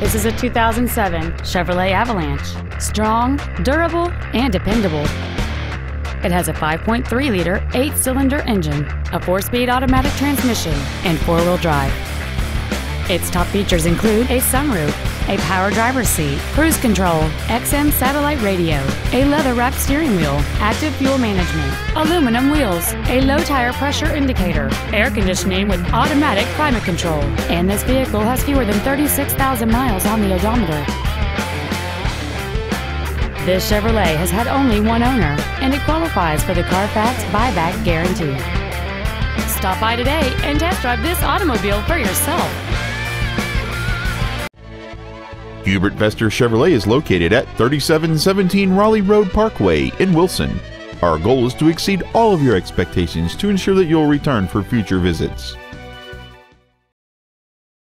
This is a 2007 Chevrolet Avalanche. Strong, durable, and dependable. It has a 5.3-liter 8-cylinder engine, a 4-speed automatic transmission, and 4-wheel drive. Its top features include a sunroof, a power driver's seat, cruise control, XM satellite radio, a leather-wrapped steering wheel, active fuel management, aluminum wheels, a low tire pressure indicator, air conditioning with automatic climate control, and this vehicle has fewer than 36,000 miles on the odometer. This Chevrolet has had only one owner, and it qualifies for the Carfax buyback guarantee. Stop by today and test drive this automobile for yourself. Hubert Vester Chevrolet is located at 3717 Raleigh Road Parkway in Wilson. Our goal is to exceed all of your expectations to ensure that you'll return for future visits.